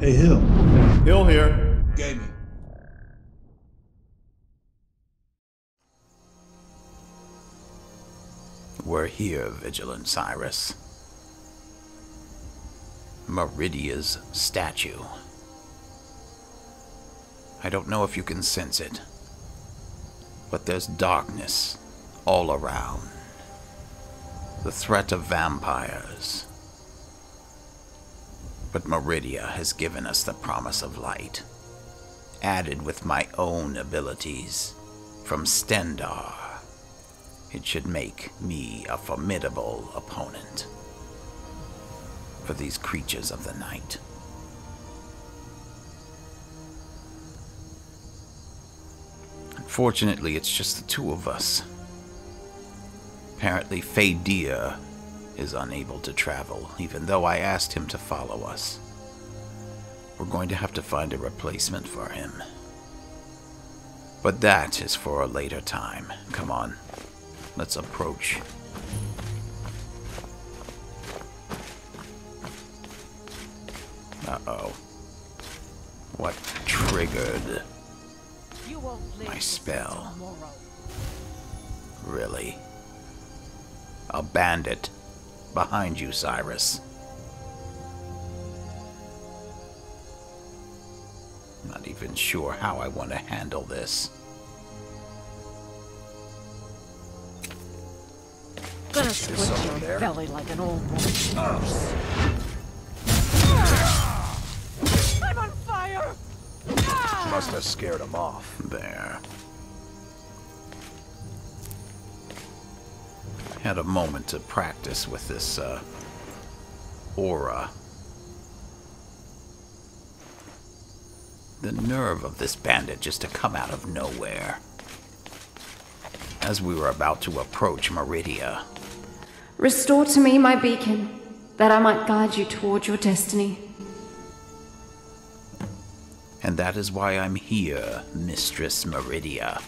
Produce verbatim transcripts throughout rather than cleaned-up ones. Hey, Hill. Hill Here Gaming. We're here, Vigilant Cyrus. Meridia's statue. I don't know if you can sense it, but there's darkness all around. The threat of vampires. But Meridia has given us the promise of light, added with my own abilities from Stendarr. It should make me a formidable opponent for these creatures of the night. Unfortunately, it's just the two of us. Apparently, Fadea is unable to travel, even though I asked him to follow us. We're going to have to find a replacement for him. But that is for a later time. Come on, let's approach. Uh-oh. What triggered my spell? Really? A bandit behind you, Cyrus. Not even sure how I want to handle this. Gonna split your there. belly like an old woman. Oh. Must have scared him off. There. Had a moment to practice with this, uh, aura. The nerve of this bandit just to come out of nowhere. As we were about to approach Meridia. Restore to me my beacon, that I might guide you toward your destiny. And that is why I'm here, Mistress Meridia.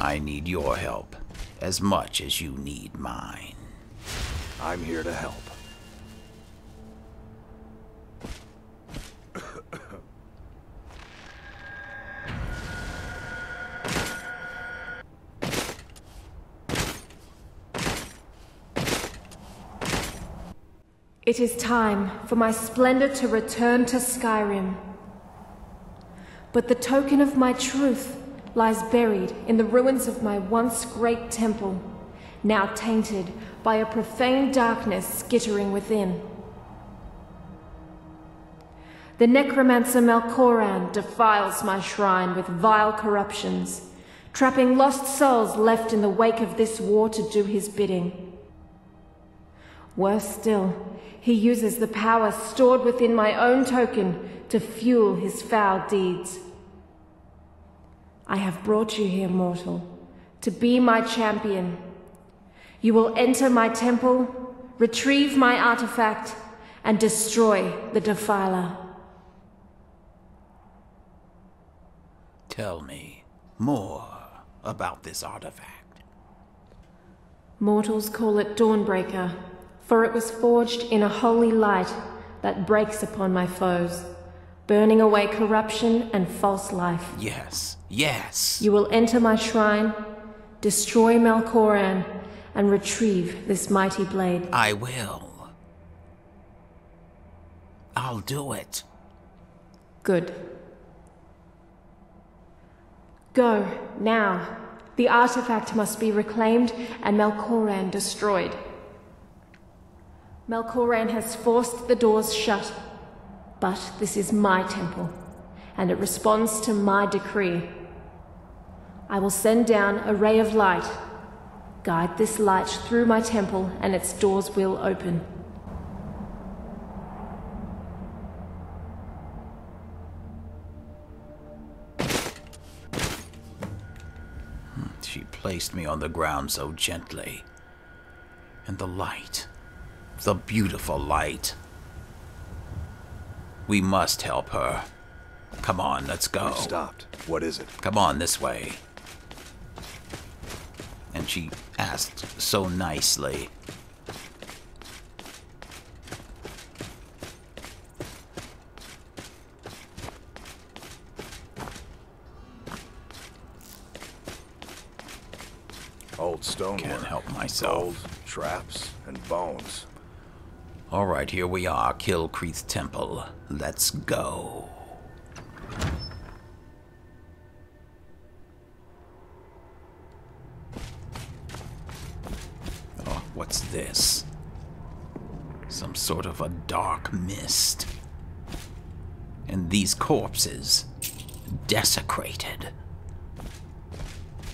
I need your help as much as you need mine. I'm here to help. It is time for my splendor to return to Skyrim. But the token of my truth lies buried in the ruins of my once great temple, now tainted by a profane darkness skittering within. The necromancer Malkoran defiles my shrine with vile corruptions, trapping lost souls left in the wake of this war to do his bidding. Worse still, he uses the power stored within my own token to fuel his foul deeds. I have brought you here, mortal, to be my champion. You will enter my temple, retrieve my artifact, and destroy the defiler. Tell me more about this artifact. Mortals call it Dawnbreaker, for it was forged in a holy light that breaks upon my foes, burning away corruption and false life. Yes, yes. You will enter my shrine, destroy Malkoran, and retrieve this mighty blade. I will. I'll do it. Good. Go, now. The artifact must be reclaimed and Malkoran destroyed. Malkoran has forced the doors shut, but this is my temple, and it responds to my decree. I will send down a ray of light, guide this light through my temple, and its doors will open. She placed me on the ground so gently, and the light. The beautiful light. We must help her. Come on, let's go. We've stopped. What is it? Come on, this way. And she asked so nicely. old stonework. Can't help myself. Gold, traps, and bones. All right, here we are, Kilkreath Temple. Let's go. Oh, what's this? Some sort of a dark mist. And these corpses, desecrated.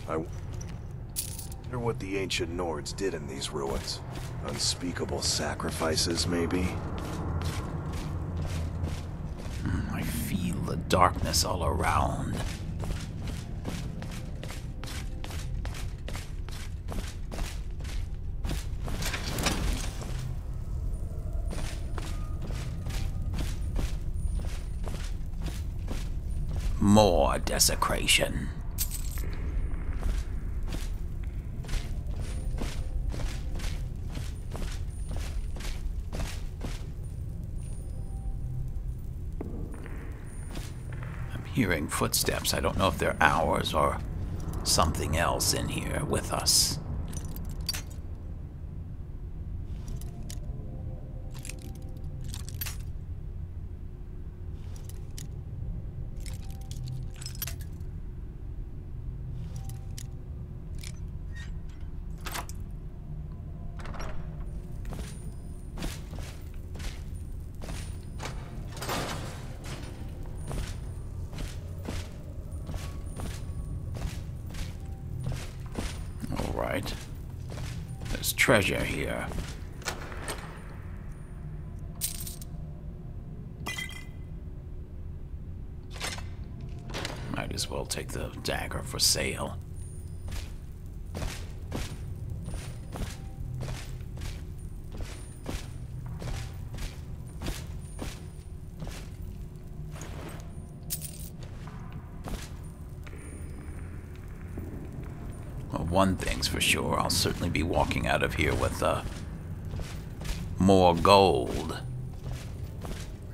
I wonder what the ancient Nords did in these ruins. Unspeakable sacrifices, maybe? I feel the darkness all around. More desecration. Hearing footsteps. I don't know if they're ours or something else in here with us. Treasure here. Might as well take the dagger for sale. One thing's for sure, I'll certainly be walking out of here with uh, more gold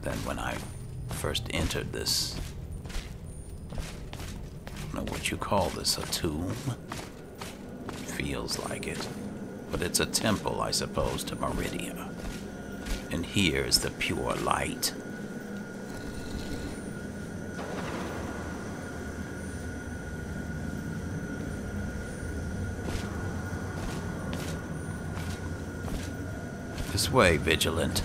than when I first entered this. I don't know what you call this, a tomb? Feels like it. But it's a temple, I suppose, to Meridia. And here is the pure light. This way, Vigilant.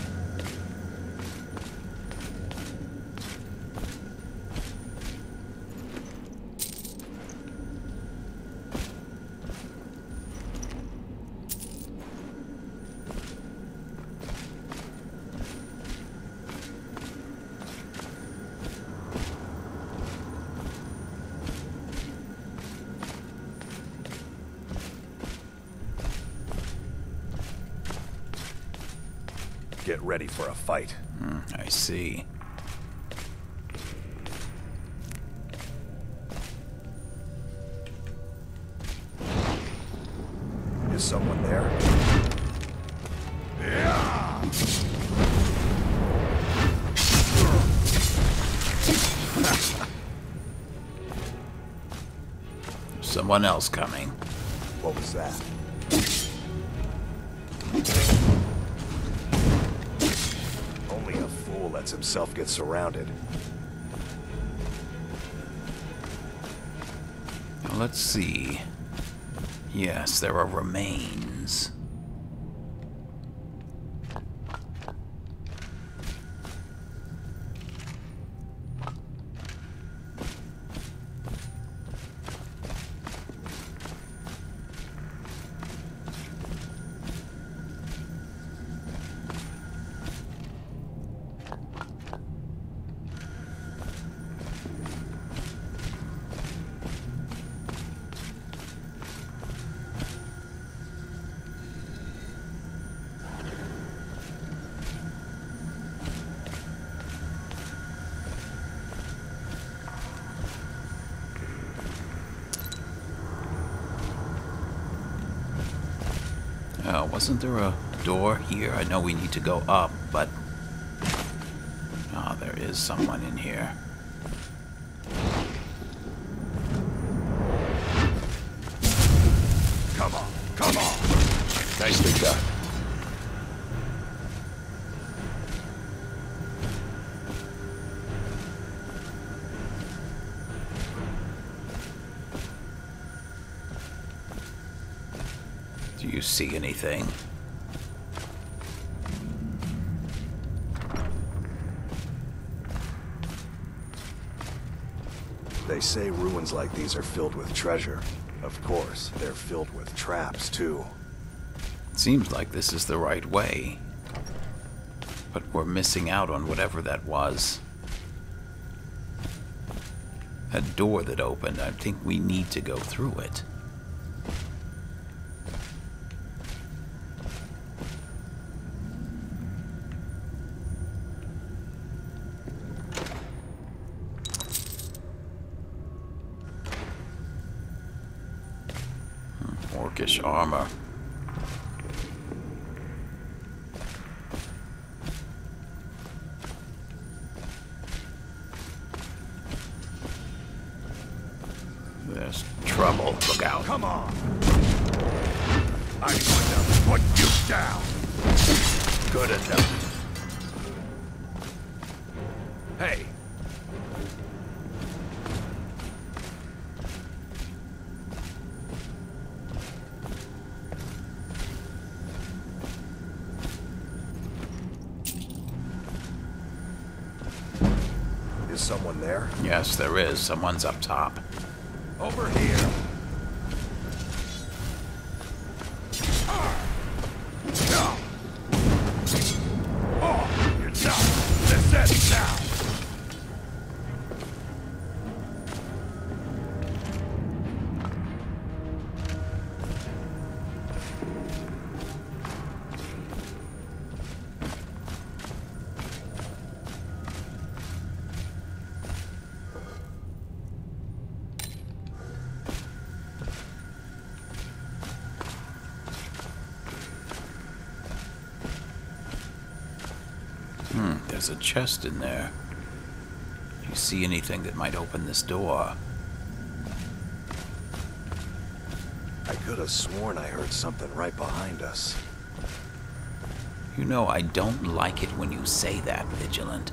Get ready for a fight. Mm, I see. Is someone there? Yeah. Someone else coming. What was that? Himself gets surrounded. Now let's see. Yes, there are remains. Wasn't there a door here? I know we need to go up, but... Ah, oh, there is someone in here. Come on. Nicely done. Do you see anything? They say ruins like these are filled with treasure. Of course, they're filled with traps, too. It seems like this is the right way. But we're missing out on whatever that was. A door that opened. I think we need to go through it. Orcish armor. There's trouble. Look out. Come on. I'm going to put you down. Good attempt. Hey. Someone there? Yes, there is. Someone's up top. Over here. There's a chest in there. Do you see anything that might open this door? I could have sworn I heard something right behind us. You know, I don't like it when you say that, Vigilant.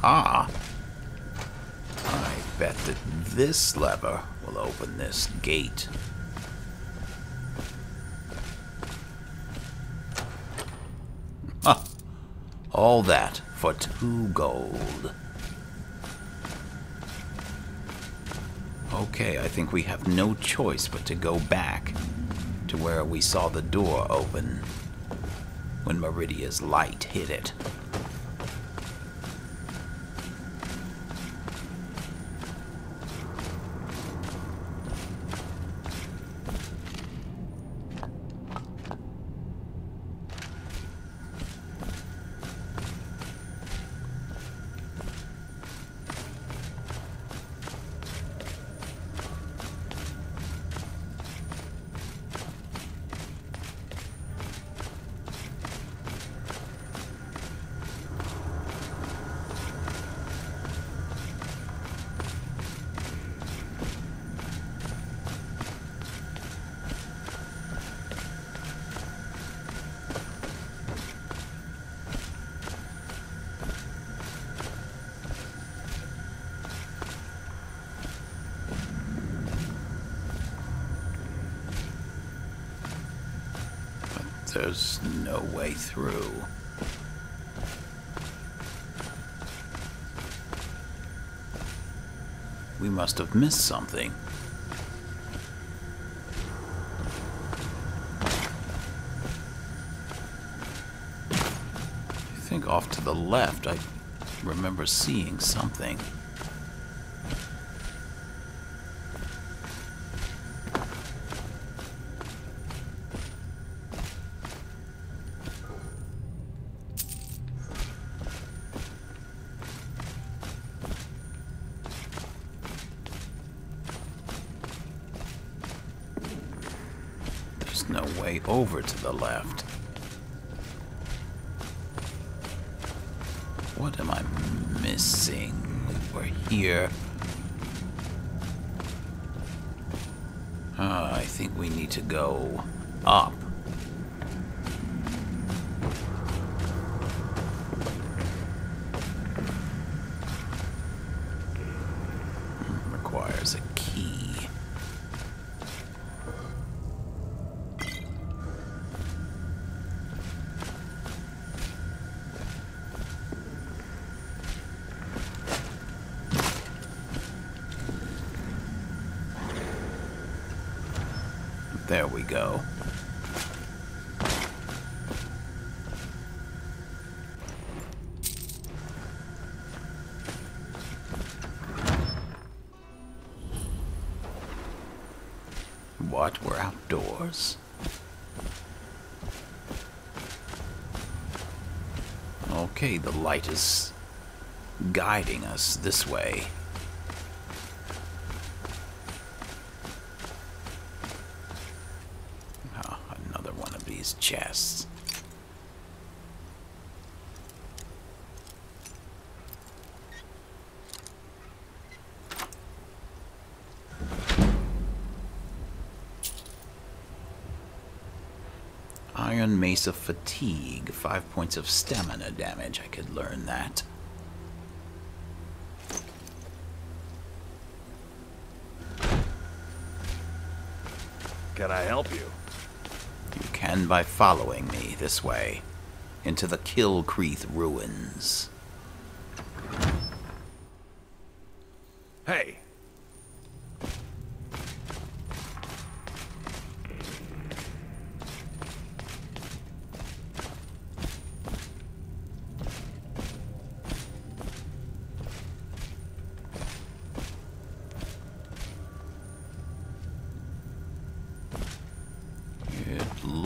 Aha! I bet that this lever will open this gate. Ha! All that for two gold. Okay, I think we have no choice but to go back to where we saw the door open when Meridia's light hit it. There's no way through. We must have missed something. I think off to the left, I remember seeing something. way over to the left. What am I missing? We were here. Uh, I think we need to go up. Requires a key. There we go. What? We're outdoors? Okay, the light is guiding us this way. Chests. Iron Mace of Fatigue, five points of stamina damage. I could learn that. Can I help you? And by following me this way, into the Kilkreath ruins. Hey!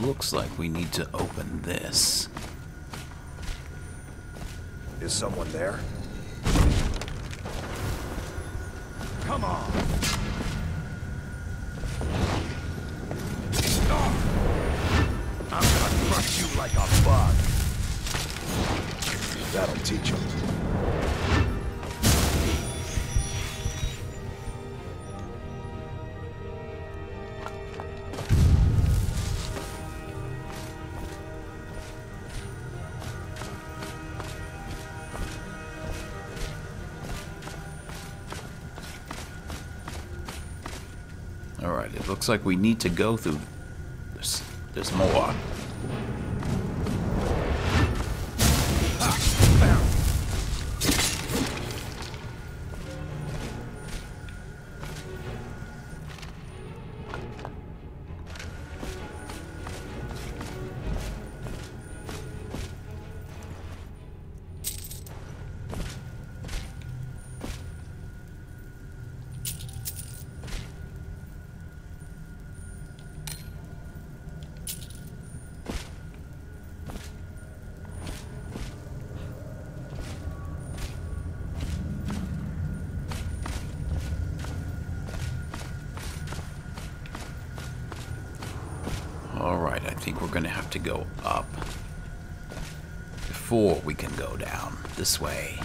Looks like we need to open this. Is someone there? Come on! I'm gonna crush you like a bug. That'll teach him. Looks like we need to go through. There's, there's more. Alright, I think we're going to have to go up before we can go down this way.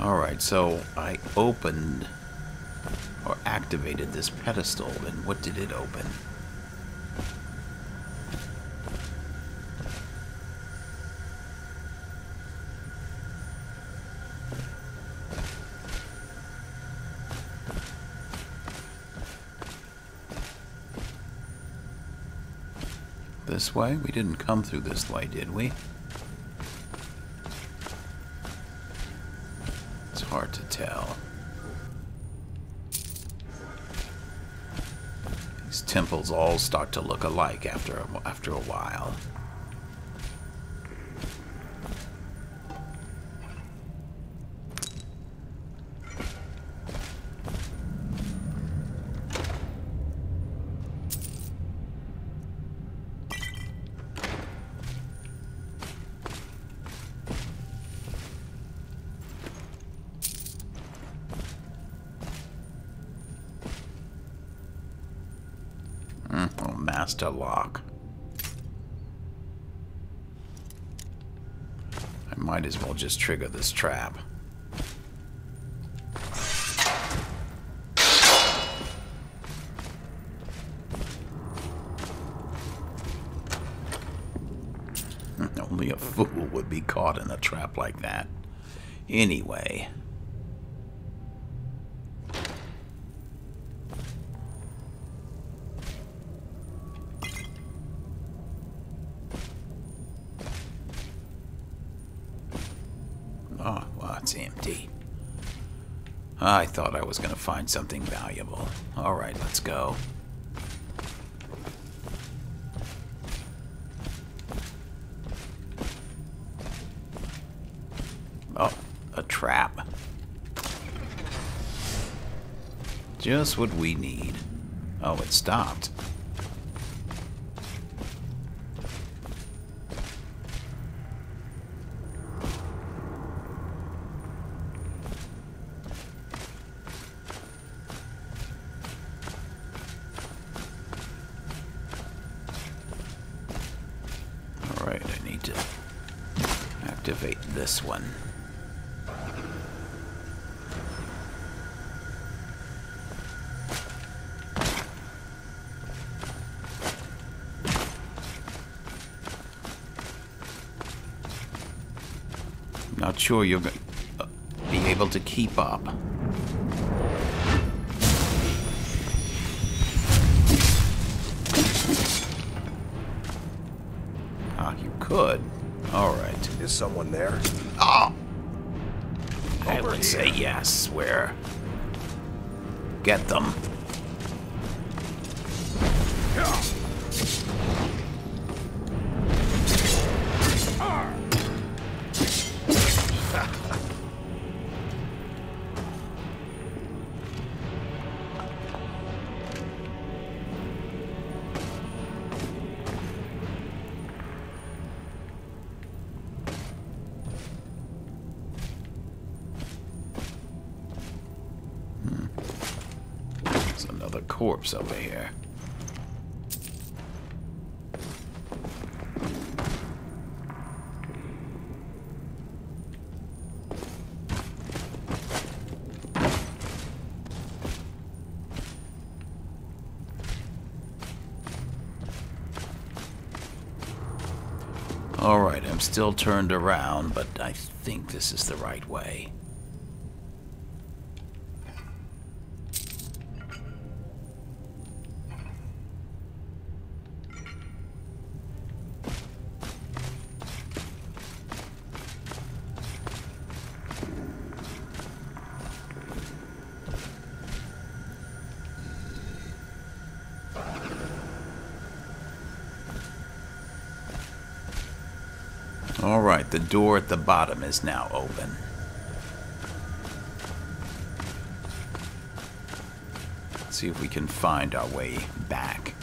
Alright, so I opened or activated this pedestal, and what did it open? This way? We didn't come through this way, did we? It's hard to tell. These temples all start to look alike after a, after a while. master lock. I might as well just trigger this trap. Only a fool would be caught in a trap like that. Anyway. Oh, well, it's empty. I thought I was going to find something valuable. All right, let's go. Oh, a trap. Just what we need. Oh, it stopped. All right, I need to activate this one. Not sure you're going to be able to keep up. Ah, you could. All right. Is someone there? Oh! Over I would here. say yes. Where? Get them. Another corpse over here. All right, I'm still turned around, but I think this is the right way. All right, the door at the bottom is now open. Let's see if we can find our way back.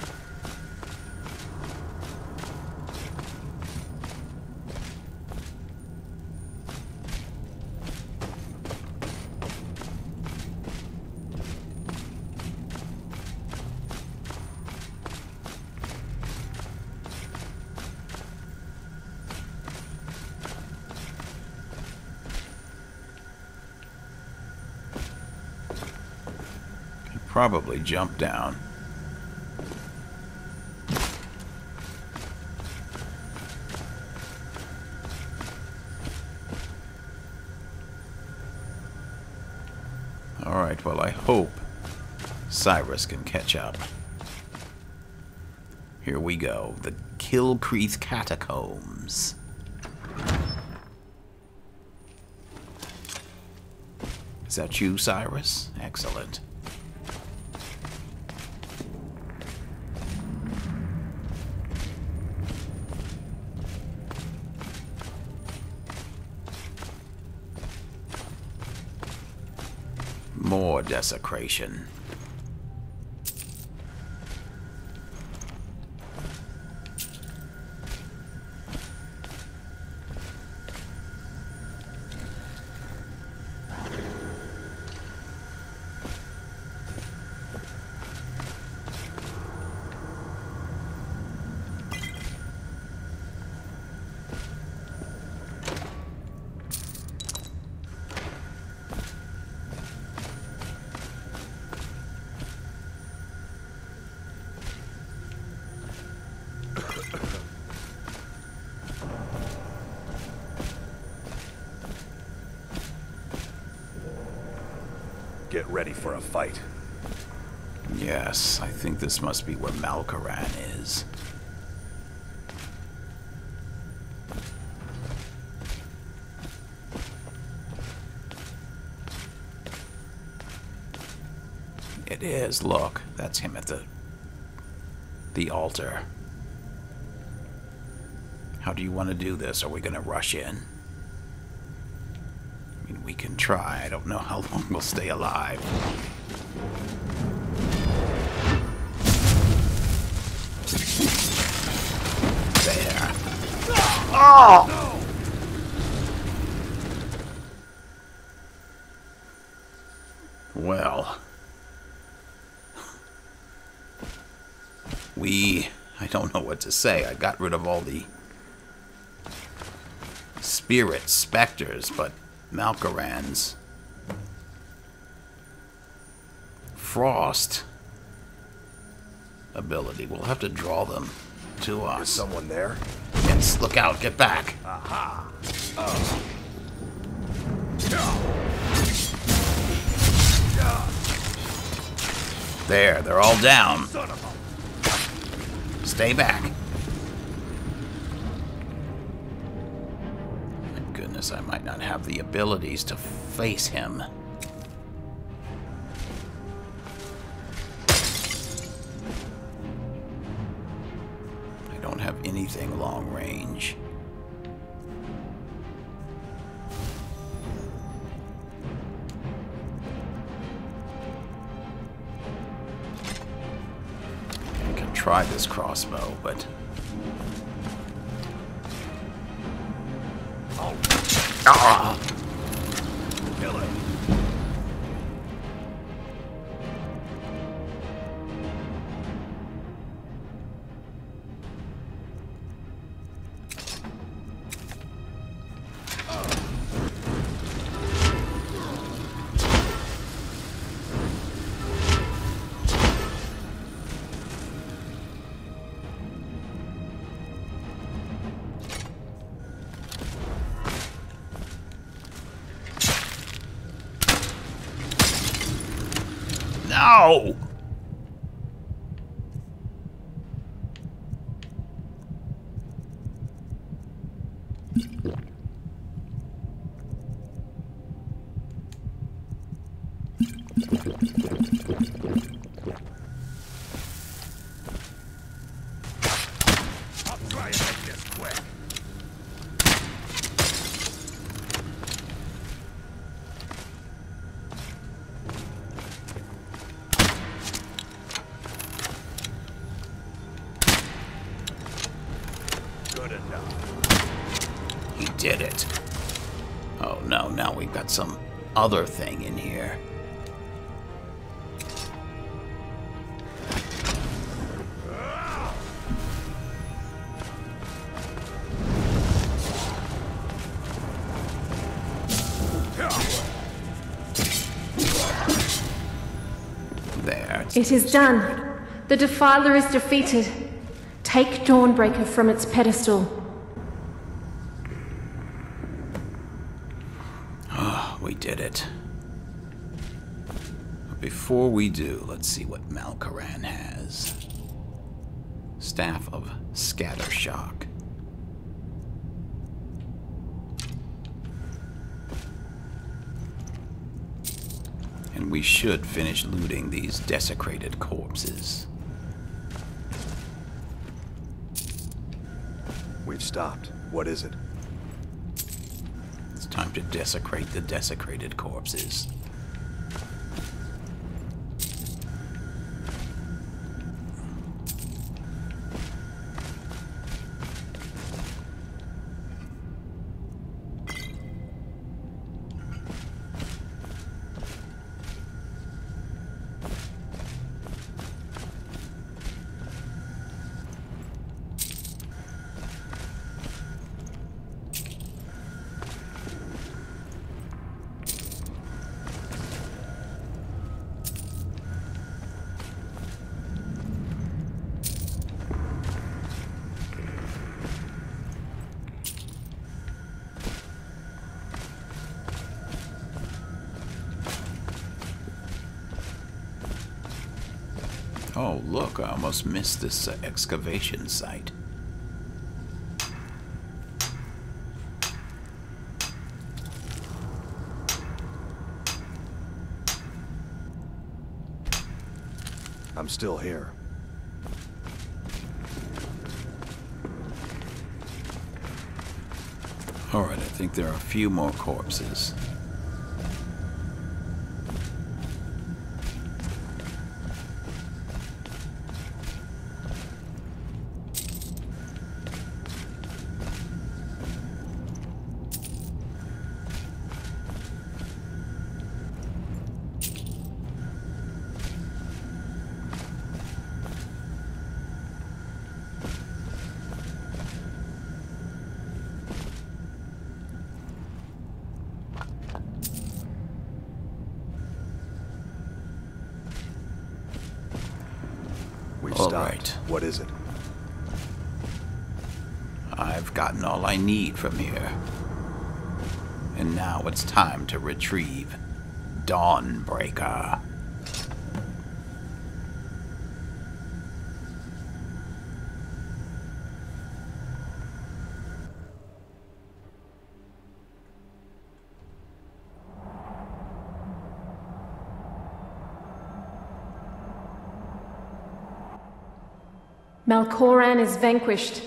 Probably jump down. All right, well, I hope Cyrus can catch up. Here we go, the Kilkreath Catacombs. Is that you, Cyrus? Excellent. More desecration. Get ready for a fight. Yes, I think this must be where Malkoran is. It is. Look, that's him at the the altar. How do you want to do this? Are we going to rush in? I mean, we can try. I don't know how long we'll stay alive. There. Oh! No. Well. We... I don't know what to say. I got rid of all the spirits, specters, but Malkoran's frost ability. We'll have to draw them to us. Is someone there? Yes, look out, get back. Aha. Oh. There, they're all down. Stay back. I might not have the abilities to face him. I don't have anything long range. I can try this crossbow, but... Ah! Kill it. No! Did it. Oh no, now we've got some other thing in here. There. It is done. The defiler is defeated. Take Dawnbreaker from its pedestal. Did it. But before we do, let's see what Malkoran has. Staff of Scattershock. And we should finish looting these desecrated corpses. We've stopped. What is it? Time to desecrate the desecrated corpses. Oh, look, I almost missed this uh, excavation site. I'm still here. All right, I think there are a few more corpses. What is it? I've gotten all I need from here. And now it's time to retrieve Dawnbreaker. Malkoran is vanquished.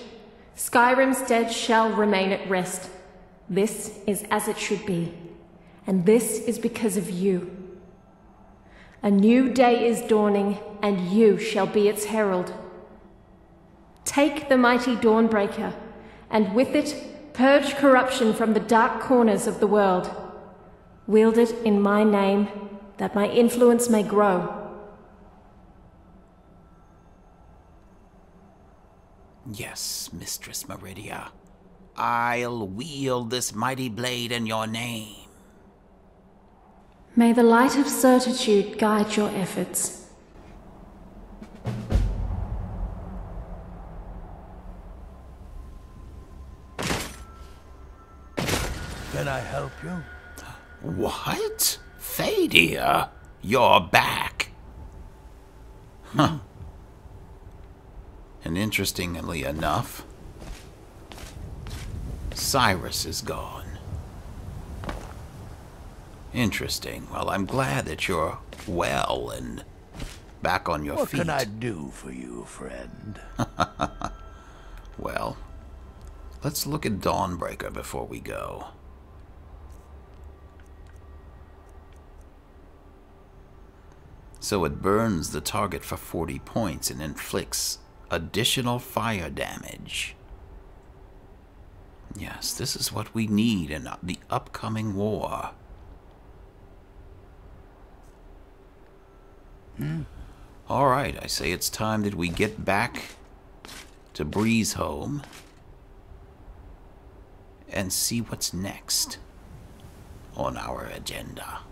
Skyrim's dead shall remain at rest. This is as it should be, and this is because of you. A new day is dawning, and you shall be its herald. Take the mighty Dawnbreaker, and with it, purge corruption from the dark corners of the world. Wield it in my name, that my influence may grow. Yes, Mistress Meridia, I'll wield this mighty blade in your name. May the light of certitude guide your efforts. Can I help you? What? Fadea, you're back. Huh. And interestingly enough, Cyrus is gone. Interesting. Well, I'm glad that you're well and back on your what feet. What can I do for you, friend? Well, let's look at Dawnbreaker before we go. So it burns the target for forty points and inflicts additional fire damage. Yes, this is what we need in the upcoming war. Hmm. All right, I say it's time that we get back to Breeze Home and see what's next on our agenda.